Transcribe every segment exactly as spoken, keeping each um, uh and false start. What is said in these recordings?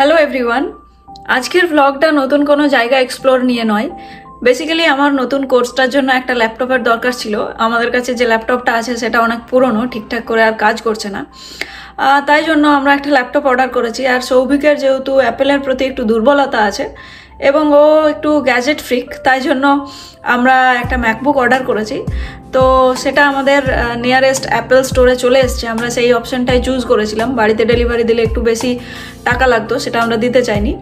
Hello everyone, আজকের ব্লগটা নতুন কোনো জায়গা এক্সপ্লোর নিয়ে নয়। বেসিক্যালি আমার নতুন কোর্সটার জন্য একটা ল্যাপটপের দরকার ছিল। আমাদের কাছে যে ল্যাপটপটা আছে সেটা অনেক পুরনো, ঠিকঠাক করে আর কাজ করছে না, তাই জন্য আমরা একটা ল্যাপটপ অর্ডার করেছি। আর সৌভিকের যেহেতু অ্যাপেলের প্রতি একটু দুর্বলতা আছে এবং ও একটু গ্যাজেট ফ্রিক, তাই জন্য আমরা একটা ম্যাকবুক অর্ডার করেছি। তো সেটা আমাদের নিয়ারেস্ট অ্যাপেল স্টোরে চলে এসছে। আমরা সেই অপশানটাই চুজ করেছিলাম, বাড়িতে ডেলিভারি দিলে একটু বেশি টাকা লাগতো, সেটা আমরা দিতে চাইনি।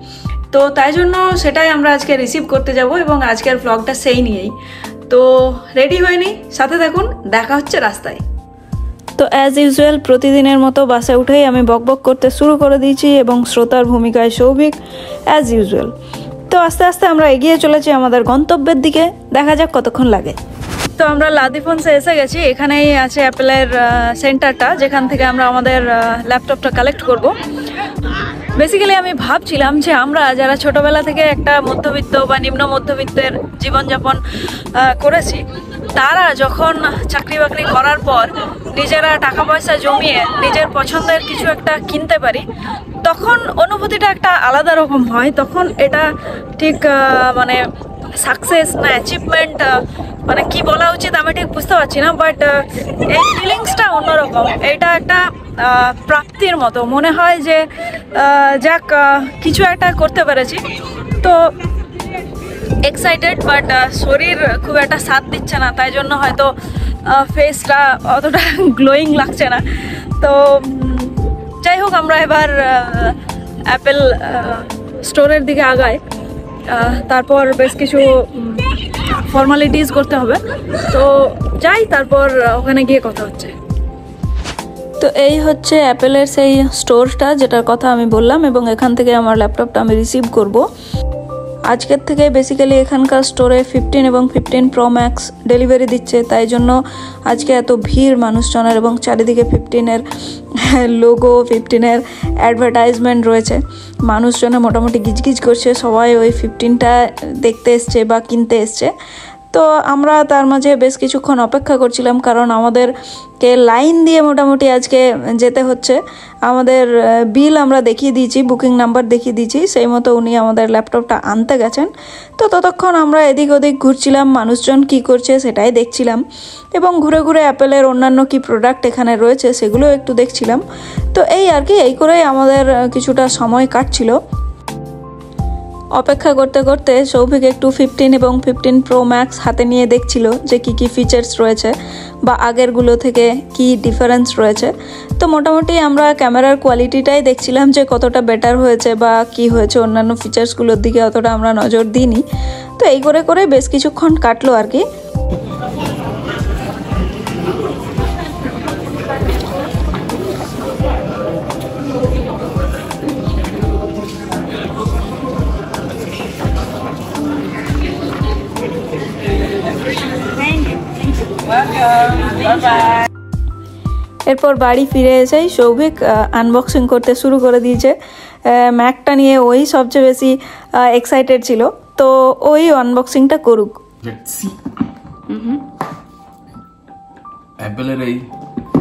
তো তাই জন্য সেটাই আমরা আজকে রিসিভ করতে যাব এবং আজকের ব্লগটা সেই নিয়েই। তো রেডি হয়নি, সাথে থাকুন, দেখা হচ্ছে রাস্তায়। তো অ্যাজ ইউজুয়াল প্রতিদিনের মতো বাসে উঠেই আমি বকবক করতে শুরু করে দিয়েছি এবং শ্রোতার ভূমিকায় সৌভিক অ্যাজ ইউজুয়াল। তো আস্তে আস্তে আমরা এগিয়ে চলেছি আমাদের গন্তব্যের দিকে, দেখা যাক কতক্ষণ লাগে। তো আমরা লাদিফোনসে এসে গেছি, এখানেই আছে অ্যাপেলের সেন্টারটা যেখান থেকে আমরা আমাদের ল্যাপটপটা কালেক্ট করব। বেসিক্যালি আমি ভাবছিলাম যে আমরা যারা ছোটোবেলা থেকে একটা মধ্যবিত্ত বা নিম্ন মধ্যবিত্তের জীবনযাপন করেছি, তারা যখন চাকরি বাকরি করার পর নিজেরা টাকা পয়সা জমিয়ে নিজের পছন্দের কিছু একটা কিনতে পারি, তখন অনুভূতিটা একটা আলাদা রকম হয়। তখন এটা ঠিক মানে সাকসেস না অ্যাচিভমেন্ট, মানে কি বলা উচিত আমি ঠিক বুঝতে পারছি না, বাট এই ফিলিংসটা অন্যরকম। এটা একটা প্রাপ্তির মতো মনে হয় যে যাক কিছু একটা করতে পেরেছি। তো এক্সাইটেড, বাট শরীর খুব একটা সাথ দিচ্ছে না, তাই জন্য হয়তো ফেসটা অতটা গ্লোয়িং লাগছে না। তো যাই হোক, আমরা এবার অ্যাপেল স্টোরের দিকে আগাই, তারপর বেশ কিছু ফর্মালিটিস করতে হবে। তো যাই, তারপর ওখানে গিয়ে কথা হচ্ছে। তো এই হচ্ছে অ্যাপেলের সেই স্টোরটা যেটার কথা আমি বললাম এবং এখান থেকে আমার ল্যাপটপটা আমি রিসিভ করব। আজকের থেকে বেসিক্যালি এখানকার স্টোরে ফিফটিন এবং ফিফটিন প্রো ম্যাক্স ডেলিভারি দিচ্ছে, তাই জন্য আজকে এত ভিড় মানুষজনের এবং চারিদিকে ফিফটিনের লোগো, ফিফটিনের অ্যাডভার্টাইজমেন্ট রয়েছে। মানুষজনে মোটামুটি গিজগিজ করছে, সবাই ওই ফিফটিনটা দেখতে এসছে বা কিনতে এসছে। তো আমরা তার মাঝে বেশ কিছুক্ষণ অপেক্ষা করছিলাম, কারণ আমাদেরকে লাইন দিয়ে মোটামুটি আজকে যেতে হচ্ছে। আমাদের বিল আমরা দেখিয়ে দিয়েছি, বুকিং নাম্বার দেখিয়ে দিয়েছি, সেই মতো উনি আমাদের ল্যাপটপটা আনতে গেছেন। তো ততক্ষণ আমরা এদিক ওদিক ঘুরছিলাম, মানুষজন কি করছে সেটাই দেখছিলাম এবং ঘুরে ঘুরে অ্যাপেলের অন্যান্য কি প্রোডাক্ট এখানে রয়েছে সেগুলো একটু দেখছিলাম। তো এই আর কি, এই করেই আমাদের কিছুটা সময় কাটছিল। অপেক্ষা করতে করতে সৌভিক একটু ফিফটিন এবং ফিফটিন প্রো ম্যাক্স হাতে নিয়ে দেখছিল যে কি কি ফিচার্স রয়েছে বা আগেরগুলো থেকে কি ডিফারেন্স রয়েছে। তো মোটামুটি আমরা ক্যামেরার কোয়ালিটিটাই দেখছিলাম যে কতটা বেটার হয়েছে বা কি হয়েছে, অন্যান্য ফিচার্সগুলোর দিকে অতটা আমরা নজর দিইনি। তো এই করে করে বেশ কিছুক্ষণ কাটলো আর কি। এরপর বাড়ি ফিরে এসেই সৌভিক আনবক্সিং করতে শুরু করে দিয়েছে। ম্যাকটা নিয়ে ওই সবচেয়ে বেশি এক্সাইটেড ছিল, তো ওই আনবক্সিংটা করুক। অ্যাপলের এই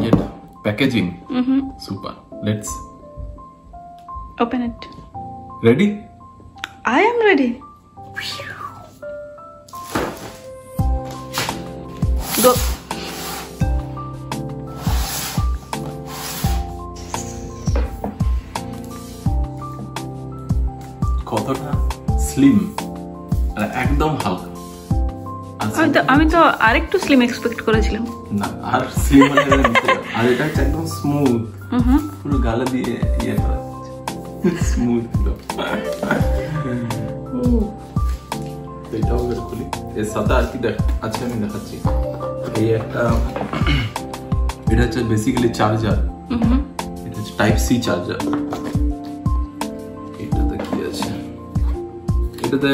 এটা packaging super. Let's open it. Ready? I am ready. Go. কতটা স্লিম, মানে একদম হালকা। আমি তো আরেকটু স্লিম এক্সপেক্ট করেছিলাম। না, আর স্লিম মানে আর এটা একদম স্মুথ, পুরো গালে দিয়ে ইয়ে করা স্মুথ। ও এটাও খুলি, এর সাথে আর কি আছে আমি দেখাচ্ছি। এই একটা, এটা হচ্ছে বেসিক্যালি চার্জার, এটা হচ্ছে টাইপ সি চার্জার। এটাতে কি আছে? এটাতে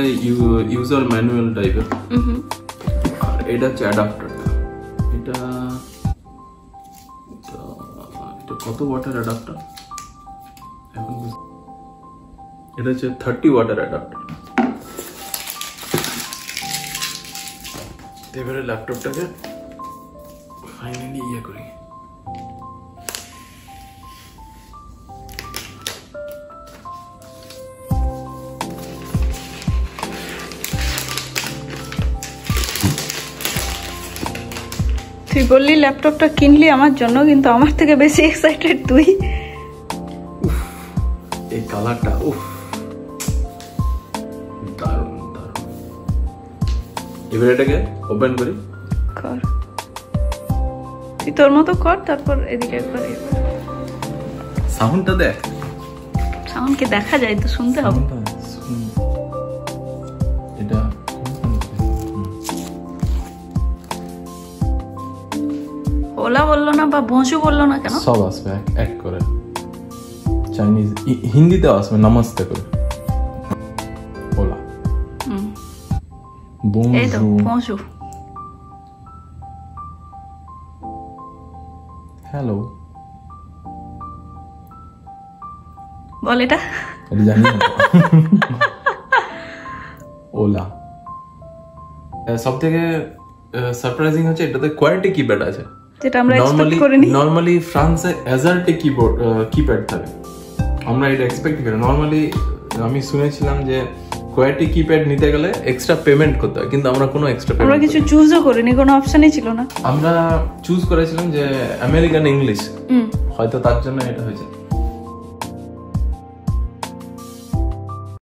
ইউজার ম্যানুয়াল টাইপের। আর এটা হচ্ছে অ্যাডাপ্টারটা। এটা এটা কত ওয়াটের অ্যাডাপ্টার? এটা হচ্ছে থার্টি ওয়াটের অ্যাডাপ্টার। এবারে ল্যাপটপটাকে ফাইনালি ইয়ে করি। তুই বললি ল্যাপটপটা কিনলি আমার জন্য, কিন্তু আমার থেকে বেশি এক্সাইটেড তুই। উফ এই কালারটা, উফ দারুণ দারুণ। এবারে এটাকে ওপেন করি, কর তুই তোর মতো কর, তারপর এদিকে একবার সাউন্ডটা দেখ। সাউন্ড কি দেখা যায় তো, শুনতে হবে। এটা ওলা বললো না বা ভোঁসু বললো না কেন, সব আসবে এক করে। চাইনিজ হিন্দিতে আসবে নমস্তে করে ওলা, এই তো ভোঁসু। হ্যালো বল, এটা এটা জানি না। ওলা সবথেকে সারপ্রাইজিং হচ্ছে এটাতে কোয়ালিটি কিপ্যাড আছে, যেটা আমরা এক্সপেক্ট করিনি। নরমালি ফ্রান্সে অ্যাজার্টি কিবোর্ড কিপ্যাড থাকে, আমরা এটা এক্সপেক্ট করি। নরমালি আমি শুনেছিলাম যে কোয়ালিটি কিপ্যাড নিতে গেলে এক্সট্রা পেমেন্ট করতে হয়, কিন্তু আমরা কোনো এক্সট্রা পেমেন্ট, আমরা কিছু চুজও করিনি, কোনো অপশনই ছিল না। আমরা চুজ করেছিলাম যে আমেরিকান ইংলিশ, হয়তো তার জন্য এটা হয়েছে।